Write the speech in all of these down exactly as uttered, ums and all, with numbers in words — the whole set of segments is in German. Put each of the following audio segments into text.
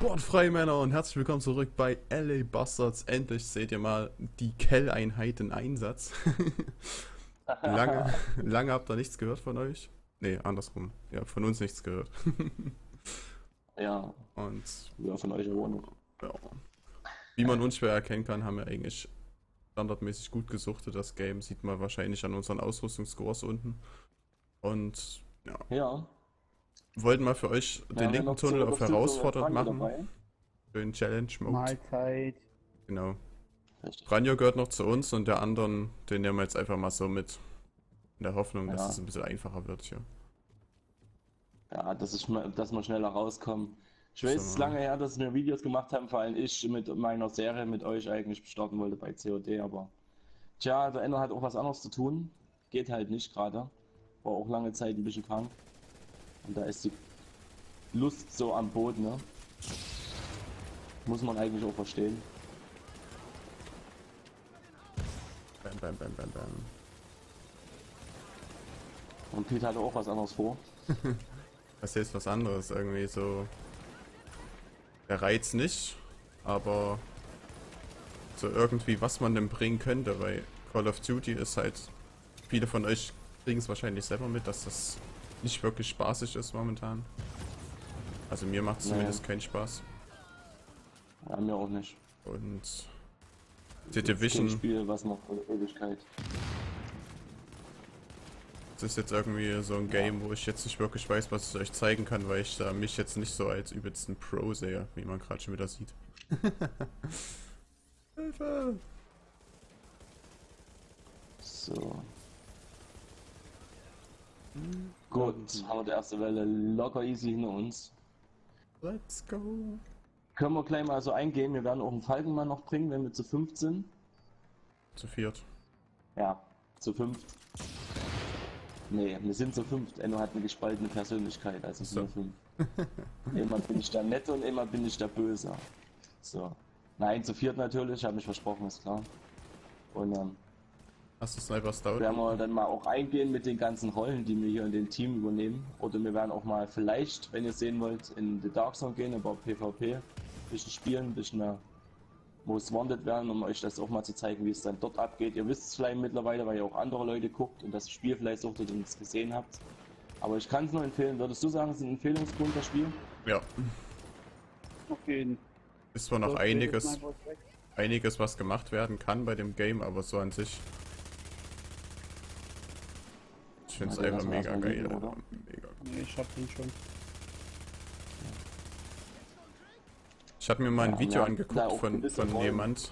Sportfreie Männer und herzlich willkommen zurück bei L A Bastards. Endlich seht ihr mal die Kell-Einheit in Einsatz. lange, lange habt ihr nichts gehört von euch. Ne, andersrum. Ihr habt von uns nichts gehört. Ja. Und ja, von euch gewonnen. Ja. Wie man unschwer erkennen kann, haben wir eigentlich standardmäßig gut gesuchtet. Das Game sieht man wahrscheinlich an unseren Ausrüstungsscores unten. Und ja. ja. Wollten mal für euch den ja, linken Tunnel auf herausfordernd machen. Für den Challenge-Mode. Mahlzeit. Genau. Richtig. Franjo gehört noch zu uns und der anderen, den nehmen wir jetzt einfach mal so mit. In der Hoffnung, ja. dass es ein bisschen einfacher wird hier. Ja, dass, ich, dass wir schneller rauskommen. Ich weiß, es ist lange her, dass wir Videos gemacht haben, vor allem ich mit meiner Serie mit euch eigentlich starten wollte bei C O D, aber tja, der Ender hat auch was anderes zu tun. Geht halt nicht gerade. War auch lange Zeit ein bisschen krank. Und da ist die Lust so am Boden, ne? Muss man eigentlich auch verstehen. Bam, bam, bam, bam, bam. Und Pete hatte auch was anderes vor. Das ist was anderes, irgendwie so. Der Reiz nicht, aber so irgendwie, was man denn bringen könnte, weil Call of Duty ist halt, viele von euch kriegen es wahrscheinlich selber mit, dass das nicht wirklich spaßig ist momentan. Also mir macht es naja. zumindest keinen Spaß. Ja, mir auch nicht. Und The Division. Das ist kein Spiel, was macht für die Ewigkeit. Das ist jetzt irgendwie so ein Game, ja. wo ich jetzt nicht wirklich weiß, was ich euch zeigen kann, weil ich da mich jetzt nicht so als übelsten Pro sehe, wie man gerade schon wieder sieht. Hilfe! So. Gut, haben wir die erste Welle locker easy hinter uns. Let's go! Können wir gleich mal so eingehen, wir werden auch einen Falkenmann noch bringen, wenn wir zu fünft sind. Zu viert. Ja, zu fünft. Nee, wir sind zu fünft. Enno hat eine gespaltene Persönlichkeit, also so. Sind wir fünf. Immer bin ich der Nette und immer bin ich der Böse. So. Nein, zu viert natürlich, habe ich versprochen, ist klar. Und ähm, hast du Sniper Stout? Werden wir dann mal auch eingehen mit den ganzen Rollen, die wir hier in dem Team übernehmen. Oder wir werden auch mal vielleicht, wenn ihr sehen wollt, in The Dark Zone gehen, aber PvP. Ein bisschen spielen, ein bisschen mehr Most Wanted werden, um euch das auch mal zu zeigen, wie es dann dort abgeht. Ihr wisst es vielleicht mittlerweile, weil ihr auch andere Leute guckt und das Spiel vielleicht suchtet und es gesehen habt. Aber ich kann es nur empfehlen. Würdest du sagen, es ist ein Empfehlungsgrund, das Spiel? Ja. Okay. Ist zwar noch einiges, einiges, was gemacht werden kann bei dem Game, aber so an sich. Ich finde es einfach mega geil. Mega. Ich hab den schon. Ich habe mir mal ein ja, Video ja, angeguckt von, von jemand,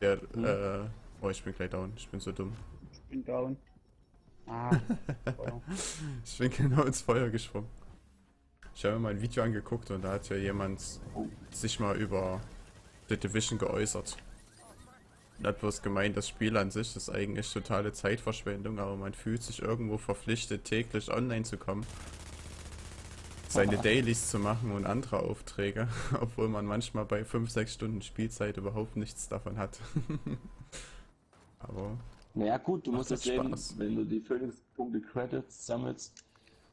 der, hm. äh, oh, ich bin gleich down, ich bin so dumm. Ich bin down. Ah, ich bin genau ins Feuer geschwommen. Ich habe mir mal ein Video angeguckt und da hat ja jemand oh. sich mal über The Division geäußert. Und hat bloß gemeint, das Spiel an sich ist eigentlich totale Zeitverschwendung, aber man fühlt sich irgendwo verpflichtet, täglich online zu kommen. Seine Dailies zu machen und andere Aufträge, obwohl man manchmal bei fünf, sechs Stunden Spielzeit überhaupt nichts davon hat. Aber. Naja, gut, du musst es sehen, wenn du die Phoenix-Punkte Credits sammelst,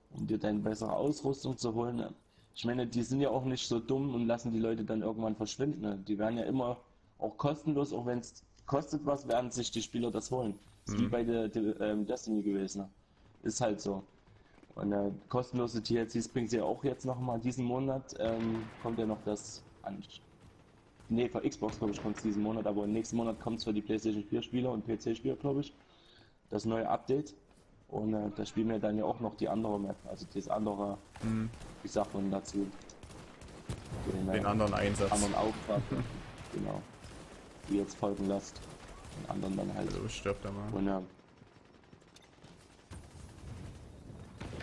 um dir deine bessere Ausrüstung zu holen. Ich meine, die sind ja auch nicht so dumm und lassen die Leute dann irgendwann verschwinden. Die werden ja immer auch kostenlos, auch wenn es kostet was, werden sich die Spieler das holen. Das ist mhm. wie bei der, der ähm, Destiny gewesen. Ist halt so. Und äh, kostenlose D L Cs bringt sie ja auch jetzt nochmal diesen Monat. Ähm, kommt ja noch das an. Ne, für Xbox, glaube ich, kommt es diesen Monat, aber im nächsten Monat kommt es für die PlayStation vier Spieler und P C-Spieler, glaube ich. Das neue Update. Und äh, da spielen wir dann ja auch noch die andere Map, also das andere, mhm. wie sagt man dazu? Den, Den äh, anderen Einsatz. Anderen Auftrag. Genau. Die jetzt folgen lasst. Den anderen dann halt. So, stirbt er mal. Und, äh,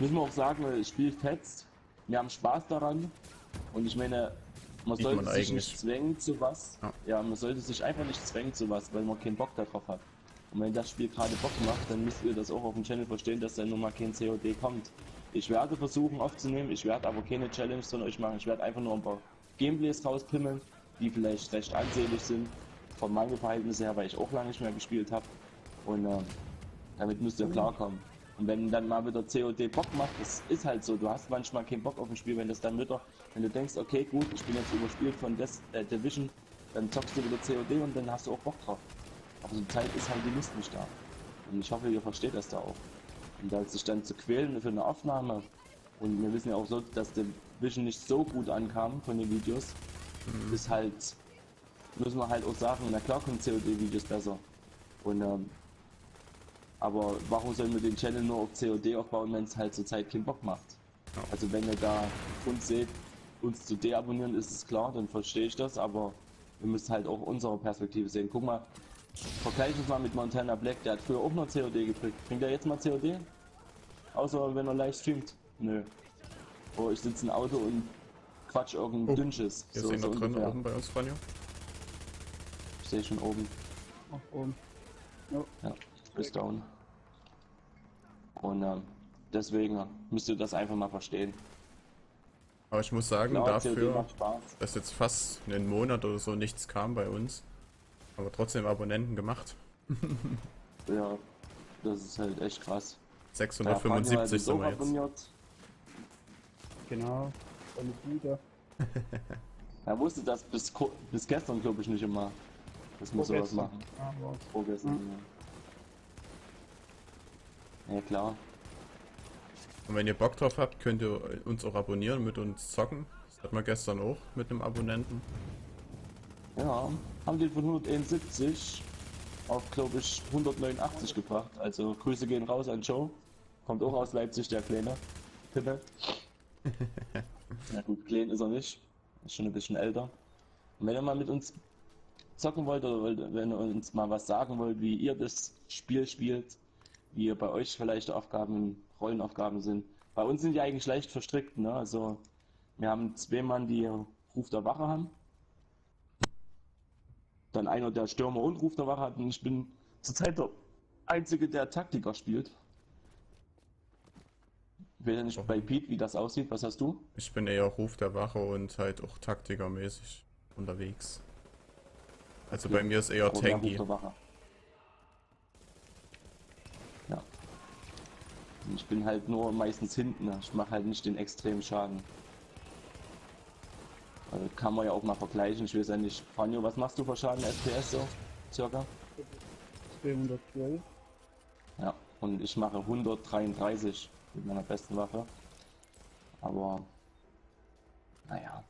müssen wir auch sagen, das Spiel fetzt, wir haben Spaß daran und ich meine, man Sieht sollte man sich eigentlich. nicht zwängen zu was, ja. ja, man sollte sich einfach nicht zwängen zu was, weil man keinen Bock darauf hat. Und wenn das Spiel gerade Bock macht, dann müsst ihr das auch auf dem Channel verstehen, dass dann nochmal kein C O D kommt. Ich werde versuchen aufzunehmen, ich werde aber keine Challenge von euch machen, ich werde einfach nur ein paar Gameplays rauspimmeln, die vielleicht recht ansehnlich sind, von meinen Verhältnissen her, weil ich auch lange nicht mehr gespielt habe und äh, damit müsst ihr klarkommen. Und wenn dann mal wieder C O D Bock macht, das ist halt so, du hast manchmal keinen Bock auf ein Spiel, wenn das dann wieder, wenn du denkst, okay gut, ich bin jetzt überspielt von Des, äh, Division, dann zockst du wieder C O D und dann hast du auch Bock drauf. Aber die Zeit ist halt die Lust nicht da. Und ich hoffe, ihr versteht das da auch. Und da sich dann zu quälen für eine Aufnahme, und wir wissen ja auch so, dass Division nicht so gut ankam von den Videos, mhm. ist halt, müssen wir halt auch sagen, na klar kommen C O D-Videos besser. Und ähm, aber warum sollen wir den Channel nur auf C O D aufbauen, wenn es halt zurzeit keinen Bock macht? Ja. Also wenn ihr da uns seht, uns zu deabonnieren, ist es klar, dann verstehe ich das, aber wir müssen halt auch unsere Perspektive sehen. Guck mal, vergleich uns mal mit Montana Black, der hat früher auch noch C O D gekriegt. Bringt er jetzt mal C O D? Außer wenn er live streamt. Nö. Oh, ich sitze im Auto und quatsch irgendein oh. Dünnschiss. Jetzt so, ist so drin oben bei uns, Franjo. Ich sehe schon oben. Ach, oben. No. Ja. Ist down. Und ähm, deswegen müsst ihr das einfach mal verstehen. Aber ich muss sagen, genau, dafür, dass jetzt fast einen Monat oder so nichts kam bei uns, aber trotzdem Abonnenten gemacht. Ja, das ist halt echt krass. sechshundertfünfundsiebzig sind wir jetzt. Genau, volle Güte. Er wusste das bis, bis gestern, glaube ich, nicht immer, dass wir sowas machen. Ah, wow. Vorgestern, hm. ja. Ja klar. Und wenn ihr Bock drauf habt, könnt ihr uns auch abonnieren, mit uns zocken. Das hatten wir gestern auch mit einem Abonnenten. Ja, haben den von hunderteinundsiebzig auf, glaube ich, hundertneunundachtzig gebracht. Also Grüße gehen raus an Joe. Kommt auch aus Leipzig, der Kleine. Tippe. Na gut, klein ist er nicht. Ist schon ein bisschen älter. Und wenn ihr mal mit uns zocken wollt oder wenn ihr uns mal was sagen wollt, wie ihr das Spiel spielt, wie bei euch vielleicht Aufgaben, Rollenaufgaben sind. Bei uns sind die eigentlich leicht verstrickt, ne? Also wir haben zwei Mann, die Ruf der Wache haben. Dann einer, der Stürmer und Ruf der Wache hat. Und ich bin zurzeit der Einzige, der Taktiker spielt. Ich weiß ja nicht bei Pete, wie das aussieht. Was hast du? Ich bin eher Ruf der Wache und halt auch taktikermäßig unterwegs. Also okay. Bei mir ist eher Tanky. Ich bin halt nur meistens hinten, ich mache halt nicht den extremen Schaden. Also kann man ja auch mal vergleichen, ich weiß ja nicht. Fanjo, was machst du für Schaden F P S so, circa? zweihundertzwölf. Ja, und ich mache hundertdreiunddreißig mit meiner besten Waffe. Aber, naja.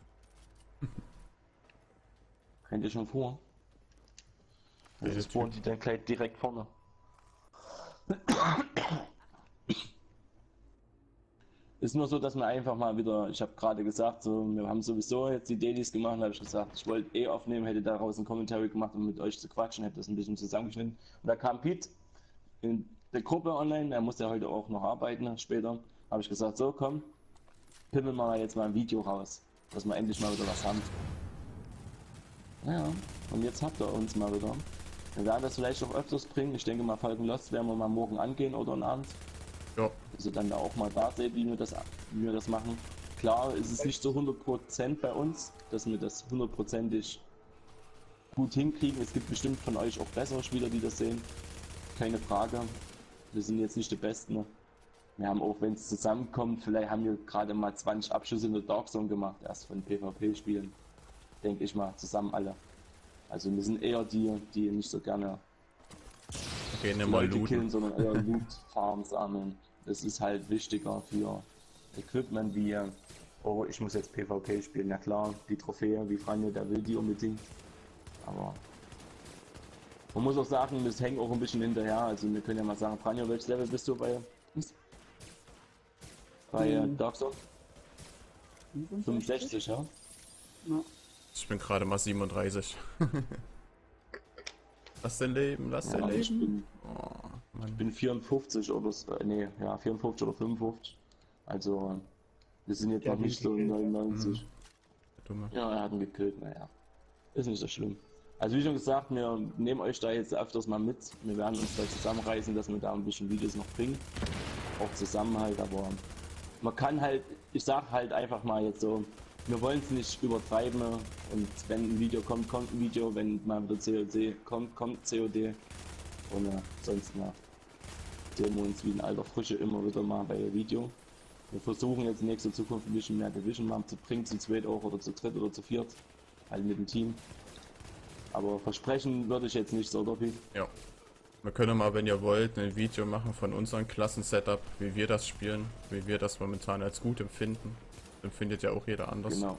Könnt ihr schon vor? Das ist vor, die dann gleich direkt vorne. Ist nur so, dass man einfach mal wieder, ich habe gerade gesagt, so, wir haben sowieso jetzt die Dailies gemacht, habe ich gesagt, ich wollte eh aufnehmen, hätte daraus ein Commentary gemacht, um mit euch zu quatschen, hätte das ein bisschen zusammengeschnitten. Und da kam Pete in der Gruppe online, er muss ja heute auch noch arbeiten, später, habe ich gesagt, so komm, pimmeln wir jetzt mal ein Video raus, dass wir endlich mal wieder was haben. Ja, und jetzt habt ihr uns mal wieder. Wir werden das vielleicht auch öfters bringen, ich denke mal, Falcon Lost werden wir mal morgen angehen oder einen Abend. Ja. Also dann da auch mal da sehen, wie wir das, wie wir das machen. Klar ist es nicht so hundert Prozent bei uns, dass wir das hundertprozentig gut hinkriegen. Es gibt bestimmt von euch auch bessere Spieler, die das sehen. Keine Frage. Wir sind jetzt nicht die Besten. Wir haben auch, wenn es zusammenkommt, vielleicht haben wir gerade mal zwanzig Abschüsse in der Dark Zone gemacht, erst von PvP-Spielen. Denke ich mal, zusammen alle. Also wir sind eher die, die nicht so gerne okay, mal Leute killen, sondern eher Loot-Farm sammeln. Es ist halt wichtiger für Equipment wie, oh ich muss jetzt PvP spielen, na klar, die Trophäe, wie Franjo, der will die unbedingt. Aber man muss auch sagen, das hängt auch ein bisschen hinterher, also wir können ja mal sagen, Franjo, welches Level bist du bei, bei hm. Dark Zone? fünfundsechzig, ja? ja? Ich bin gerade mal siebenunddreißig. Lass dein Leben, lass ja, dein Leben. Ich bin, oh, ich bin vierundfünfzig oder so, nee, ja, vierundfünfzig oder fünfundfünfzig. Also, wir sind jetzt noch nicht so neunundneunzig. Dumme. Ja, er hat ihn gekillt, naja. Ist nicht so schlimm. Also, wie schon gesagt, wir nehmen euch da jetzt öfters mal mit. Wir werden uns da zusammenreißen, dass wir da ein bisschen Videos noch bringen. Auch zusammen halt, aber man kann halt, ich sag halt einfach mal jetzt so, wir wollen es nicht übertreiben und wenn ein Video kommt, kommt ein Video, wenn mal wieder C O D kommt, kommt C O D und äh, sonst mal. System uns wie ein alter Frische immer wieder mal bei Video. Wir versuchen jetzt in nächster Zukunft ein bisschen mehr Division mal zu bringen, zu zweit auch oder zu dritt oder zu viert, halt mit dem Team. Aber versprechen würde ich jetzt nicht, so Doppel. Ja. Wir können mal, wenn ihr wollt, ein Video machen von unserem Klassen-Setup, wie wir das spielen, wie wir das momentan als gut empfinden. Empfindet ja auch jeder anders. Genau.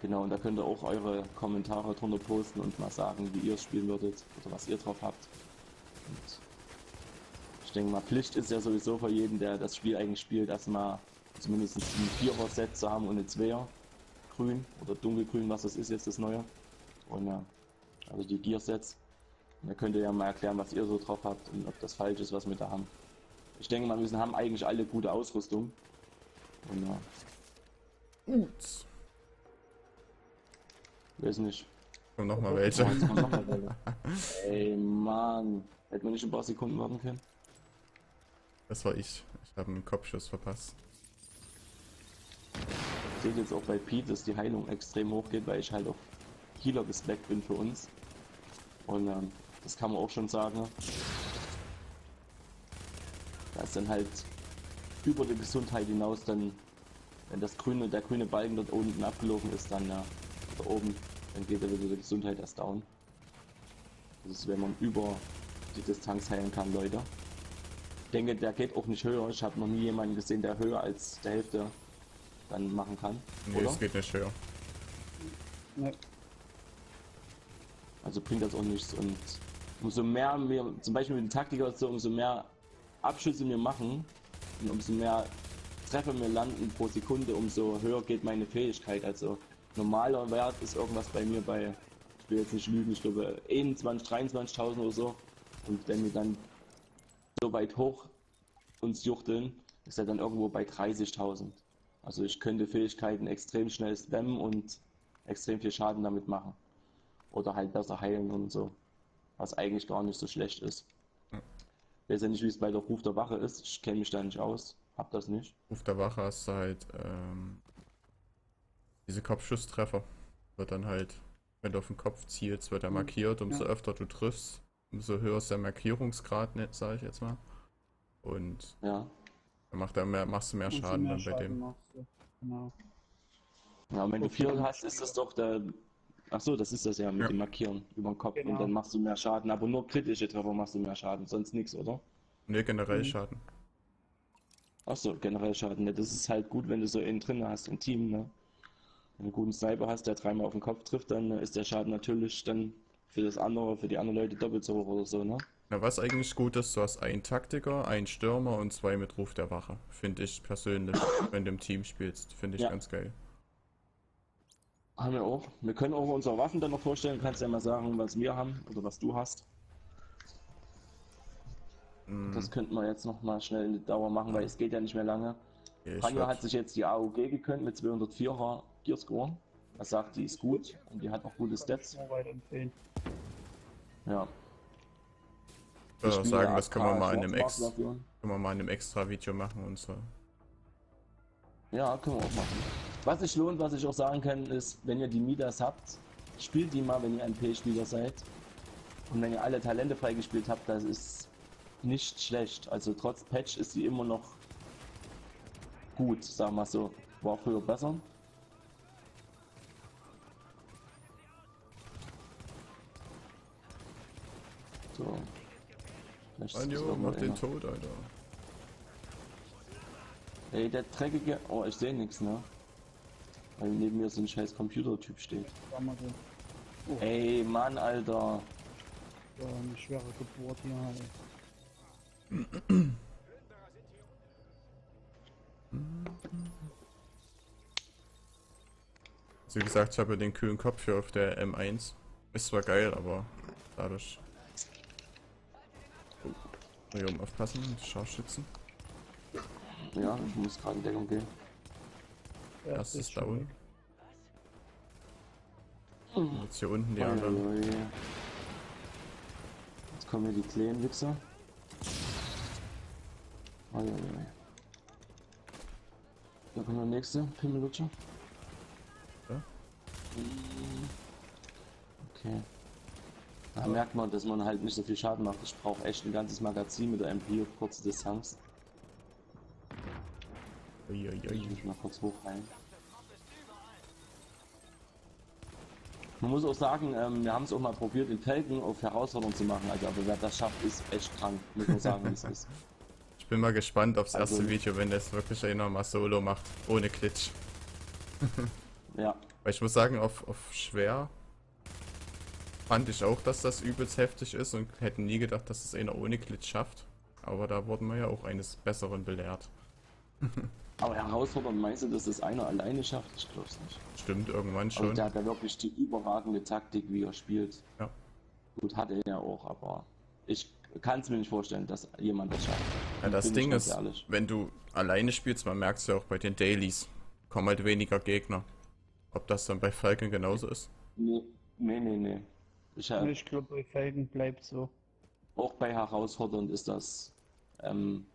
Genau, und da könnt ihr auch eure Kommentare drunter posten und mal sagen, wie ihr es spielen würdet oder was ihr drauf habt. Und ich denke mal, Pflicht ist ja sowieso für jeden, der das Spiel eigentlich spielt, erstmal zumindest ein Vierer-Set zu haben und ein Zweier. Grün oder dunkelgrün, was das ist jetzt das Neue. Und ja, also die Gear-Sets. Und da könnt ihr ja mal erklären, was ihr so drauf habt und ob das falsch ist, was wir da haben. Ich denke mal, wir müssen, haben eigentlich alle gute Ausrüstung. Und ja. Ups. Weiß nicht. Und nochmal welche. Ey, Mann. Hätten wir nicht ein paar Sekunden warten können? Das war ich. Ich habe einen Kopfschuss verpasst. Ich sehe jetzt auch bei Pete, dass die Heilung extrem hoch geht, weil ich halt auch Healer gespeckt bin für uns. Und ähm, das kann man auch schon sagen. Da ist dann halt über die Gesundheit hinaus dann, wenn das grüne, der grüne Balken dort unten abgelaufen ist, dann ja, da oben, dann geht er wieder die Gesundheit erst down. Das ist, wenn man über die Distanz heilen kann, Leute. Ich denke, der geht auch nicht höher. Ich habe noch nie jemanden gesehen, der höher als der Hälfte dann machen kann. Nee, es geht nicht höher. Nee. Also bringt das auch nichts, und umso mehr wir zum Beispiel mit dem Taktiker oder so, umso mehr Abschüsse wir machen und umso mehr Treffer wir landen pro Sekunde, umso höher geht meine Fähigkeit. Also normaler Wert ist irgendwas bei mir bei, ich will jetzt nicht lügen, ich glaube einundzwanzigtausend, dreiundzwanzigtausend oder so. Und wenn wir dann so weit hoch uns juchteln, ist er dann irgendwo bei dreißigtausend. Also ich könnte Fähigkeiten extrem schnell spammen und extrem viel Schaden damit machen. Oder halt besser heilen und so. Was eigentlich gar nicht so schlecht ist. Hm. Ich weiß ja nicht, wie es bei der Ruf der Wache ist. Ich kenne mich da nicht aus. Hab das nicht. Ruf der Wache ist halt ähm, diese Kopfschusstreffer. Wird dann halt, wenn du auf den Kopf zielst, wird er markiert. Umso ja. öfter du triffst, umso höher ist der Markierungsgrad, sage ich jetzt mal. Und ja. dann macht er mehr, machst du mehr Schaden mehr dann Schaden bei dem. Machst du. Genau. Ja, und wenn du vier hast, ist das doch der. Ach so, das ist das ja mit ja. dem Markieren über den Kopf, genau. Und dann machst du mehr Schaden, aber nur kritische Treffer machst du mehr Schaden, sonst nichts, oder? Ne, generell mhm. Schaden. Ach so, generell Schaden, ne, das ist halt gut, wenn du so einen drin hast im Team, ne? Wenn du einen guten Sniper hast, der dreimal auf den Kopf trifft, dann ist der Schaden natürlich dann für das andere, für die anderen Leute doppelt so hoch oder so, ne? Na, was eigentlich gut ist, du hast einen Taktiker, einen Stürmer und zwei mit Ruf der Wache, finde ich persönlich, wenn du im Team spielst, finde ich ja. ganz geil. Haben wir auch. Wir können auch unsere Waffen dann noch vorstellen. Kannst ja mal sagen, was wir haben oder was du hast. Mm. Das könnten wir jetzt noch mal schnell in die Dauer machen, weil es geht ja nicht mehr lange. Ja, Panja hat sich jetzt die A O G gekönnt mit zweihundertvierer Gearscore. Er sagt, die ist gut und die hat auch gute Stats. Ja. Ich würde auch sagen, das können wir mal in einem Extra, können wir mal in einem extra Video machen und so. Ja, können wir auch machen. Was sich lohnt, was ich auch sagen kann, ist, wenn ihr die Midas habt, spielt die mal, wenn ihr M P-Spieler seid. Und wenn ihr alle Talente freigespielt habt, das ist nicht schlecht. Also trotz Patch ist sie immer noch gut, sagen wir so. War früher besser. So. Manjo, mach den Tod, Alter. Ey, der dreckige... Oh, ich sehe nichts, ne? Weil neben mir so ein scheiß Computertyp steht. Oh. Ey, Mann, Alter! Ja, eine schwere Geburt hier, Alter. Wie gesagt, ich habe den kühlen Kopf hier auf der M eins. Ist zwar geil, aber dadurch... Oh. Hier oben aufpassen, Scharfschützen. Ja, ich muss gerade in Deckung gehen. Ja, das ist da unten. Jetzt hier unten die anderen. Jetzt kommen hier die kleinen Wichser. Da kommt der nächste Pimmelutscher. Ja? Okay. Da merkt man, dass man halt nicht so viel Schaden macht. Ich brauche echt ein ganzes Magazin mit der M P auf kurze Distanz. Ich muss mal kurz hochheilen. Man muss auch sagen, ähm, wir haben es auch mal probiert, den Pelken auf Herausforderung zu machen. Also, aber wer das schafft, ist echt krank. Muss man sagen, wie es ist. Ich bin mal gespannt aufs erste also, Video, wenn das wirklich einer mal solo macht. Ohne Glitch. Ja. Weil ich muss sagen, auf, auf schwer fand ich auch, dass das übelst heftig ist und hätten nie gedacht, dass das einer ohne Glitch schafft. Aber da wurden wir ja auch eines Besseren belehrt. Aber herausfordernd meinst du, dass das einer alleine schafft? Ich glaube es nicht. Stimmt, irgendwann schon. Und der hat ja wirklich die überragende Taktik, wie er spielt. Ja. Gut, hat er ja auch, aber ich kann es mir nicht vorstellen, dass jemand das schafft. Ja, das Ding ist, ehrlich. Wenn du alleine spielst, man merkt es ja auch bei den Dailies, kommen halt weniger Gegner. Ob das dann bei Falcon genauso ist? Nee, nee, nee. nee. Ich, äh, ich glaube, bei Falcon bleibt so. Auch bei herausfordernd ist das. Ähm,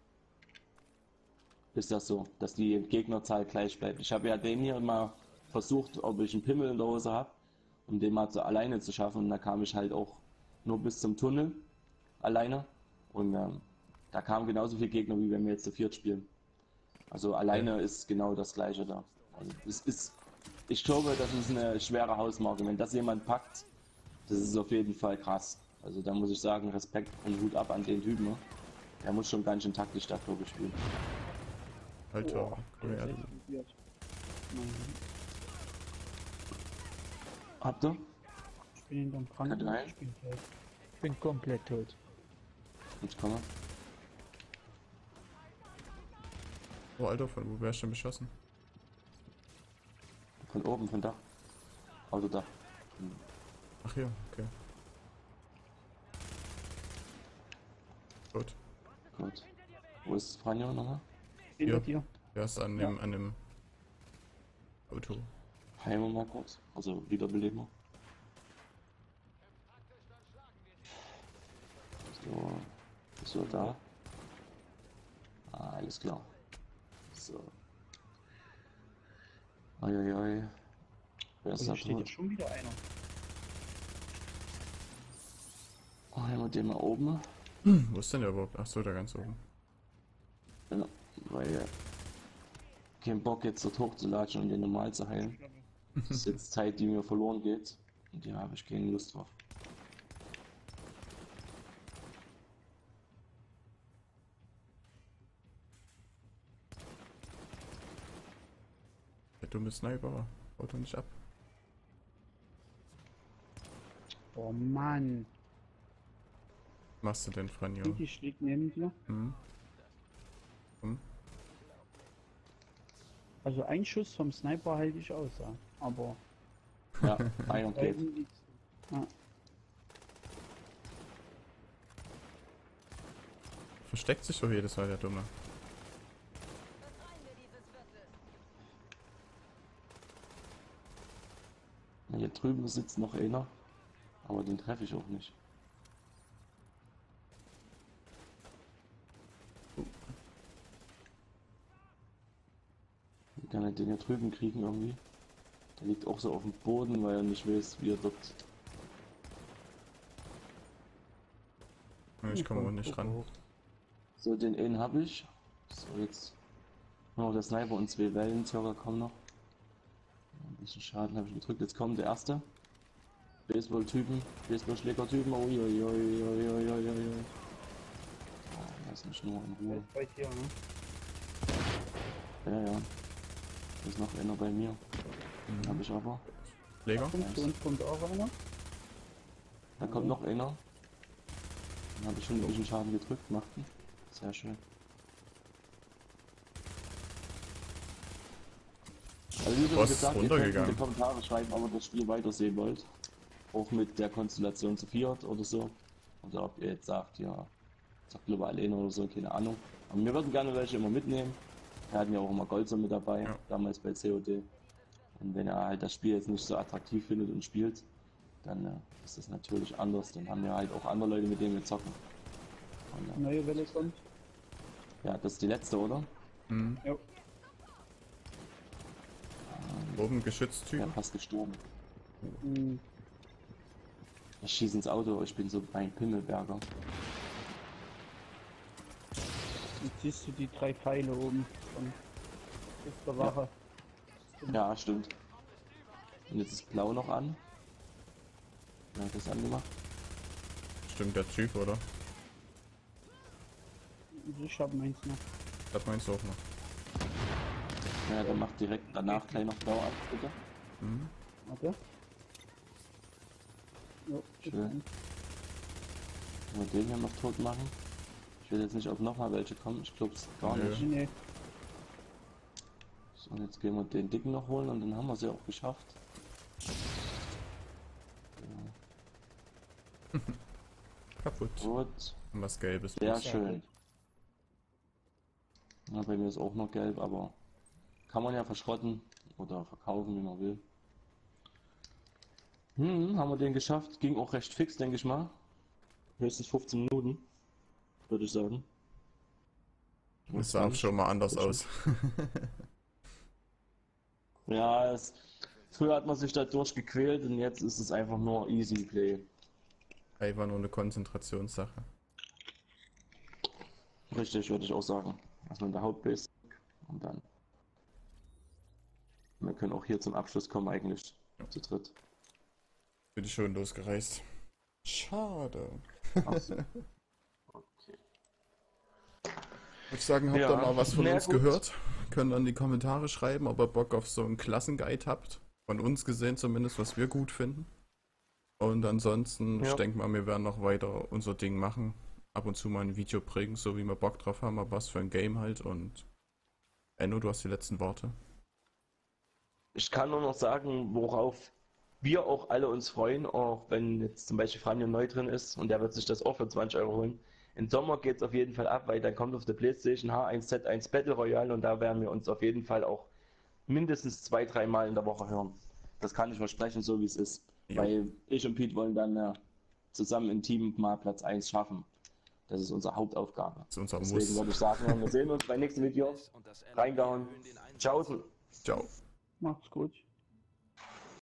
ist das so, dass die Gegnerzahl gleich bleibt. Ich habe ja den hier mal versucht, ob ich einen Pimmel in der Hose habe, um den mal so alleine zu schaffen. Und da kam ich halt auch nur bis zum Tunnel alleine. Und ähm, da kamen genauso viele Gegner, wie wenn wir jetzt zu viert spielen. Also alleine ja. Ist genau das Gleiche da. Also es ist, ich glaube, das ist eine schwere Hausmarke. Wenn das jemand packt, das ist auf jeden Fall krass. Also da muss ich sagen, Respekt und Hut ab an den Typen. Der muss schon ganz schön taktisch da Tor gespielt. Alter, oh, cool. Habt ihr? Ich bin hinterm Krankenhaus. Ich bin tot. Ich bin komplett tot. Jetzt komme. Oh Alter, von wo wärst du denn beschossen? Von oben, von da. Auto da. Hm. Ach ja, okay. Gut. Gut. Wo ist Franjo nochmal? Ja, hier. Der ist an dem, ja. an dem Auto. Heilen wir mal kurz, also wiederbeleben wir. So, bist du da? Ah, alles klar. So. Eieiei. Wer ist da drin? Da steht schon wieder einer. Oh, heilen wir den mal oben. Hm, wo ist denn der überhaupt? Achso, da ganz oben. Ja. Weil äh, kein Bock jetzt dort hochzulatschen und den normal zu heilen. Das ist jetzt Zeit, die mir verloren geht. Und da habe ich keine Lust drauf. Der dumme Sniper haut doch nicht ab. Oh Mann. Was machst du denn, Franjo? Die schlägt neben dir. Hm? Hm? Also ein Schuss vom Sniper halte ich aus, ja. Aber... Ja, Iron Plate. Ja. Versteckt sich doch jedes Mal der Dumme. Hier drüben sitzt noch einer, aber den treffe ich auch nicht. Kann er den hier drüben kriegen irgendwie. Der liegt auch so auf dem Boden, weil er nicht weiß, wie er dort... Ich komme auch nicht ran. So, den einen habe ich. So, jetzt nur noch der Sniper und zwei Wellenzörger kommen noch. Ein bisschen Schaden habe ich gedrückt. Jetzt kommt der erste. Baseball-Typen, Baseball-Schläger-Typen. Uiuiuiuiuiui. Oh, lass mich nur in Ruhe. Der ist bei dir, ne? Ja, ja. Ist noch einer bei mir. Mhm. Habe ich aber. Schläger. Und kommt auch einer. Da kommt noch einer. Dann habe ich schon ein bisschen Schaden gedrückt, macht ihn. Sehr schön. Also wie schon gesagt, ihr könnt in die Kommentare schreiben, ob ihr das Spiel weitersehen wollt. Auch mit der Konstellation zu viert oder so. Oder ob ihr jetzt sagt, ja, sagt global alleine oder so, keine Ahnung. Aber wir würden gerne welche immer mitnehmen. Wir hatten ja auch immer Goldson mit dabei, ja. Damals bei C O D. Und wenn er halt das Spiel jetzt nicht so attraktiv findet und spielt, dann äh, ist das natürlich anders. Dann haben wir halt auch andere Leute, mit denen wir zocken. Und, äh, neue Welle kommt. Ja, das ist die letzte, oder? Mhm. Ja. Ähm, Oben Geschütztyp. Ja, fast gestorben. Mhm. Ich schieße ins Auto, ich bin so ein Pimmelberger. Jetzt siehst du die drei Pfeile oben von der Wache. Ja. ja, stimmt. Und jetzt ist blau noch an. Wer hat das angemacht? Stimmt, der Typ, oder? Ich hab meins noch. Ich hab meins auch noch. Ja, dann macht direkt danach gleich noch blau ab, bitte. Mhm. Okay. Jo, schön. Mal den hier noch tot machen. Ich will jetzt nicht, ob nochmal welche kommen. Ich glaub's gar Nö. nicht. Nee. So, und jetzt gehen wir den Dicken noch holen und dann haben wir sie auch geschafft. Ja. Kaputt. Gut. Und was Gelbes. Sehr schön. Ja, bei mir ist auch noch gelb, aber kann man ja verschrotten oder verkaufen, wie man will. Hm, haben wir den geschafft. Ging auch recht fix, denke ich mal. Höchstens fünfzehn Minuten, würde ich sagen. Und das sah auch schon mal anders aus. ja, es, früher hat man sich da durchgequält und jetzt ist es einfach nur easy play. Einfach nur eine Konzentrationssache. Richtig, würde ich auch sagen. Erstmal in der Hauptbase und dann. Wir können auch hier zum Abschluss kommen, eigentlich. Ja. Zu dritt. Bin ich schon losgereist. Schade. Ach so. Okay. Ich würde sagen, habt ihr ja. mal was von Na, uns gut. gehört? Könnt dann in die Kommentare schreiben, ob ihr Bock auf so einen Klassenguide habt. Von uns gesehen zumindest, was wir gut finden. Und ansonsten, ja. ich denke mal, wir werden noch weiter unser Ding machen. Ab und zu mal ein Video bringen, so wie wir Bock drauf haben, aber was für ein Game halt. Und Enno, du hast die letzten Worte. Ich kann nur noch sagen, worauf wir auch alle uns freuen, auch wenn jetzt zum Beispiel Franjo neu drin ist und der wird sich das auch für zwanzig Euro holen. Im Sommer geht es auf jeden Fall ab, weil dann kommt auf der PlayStation H eins Z eins Battle Royale und da werden wir uns auf jeden Fall auch mindestens zwei, drei Mal in der Woche hören. Das kann ich versprechen, so wie es ist. Ja. Weil ich und Pete wollen dann äh, zusammen im Team mal Platz eins schaffen. Das ist unsere Hauptaufgabe. Das ist unser Muss. Deswegen würde ich sagen, wir sehen uns beim nächsten Video. Reingehauen. Ciao. Ciao. Macht's gut.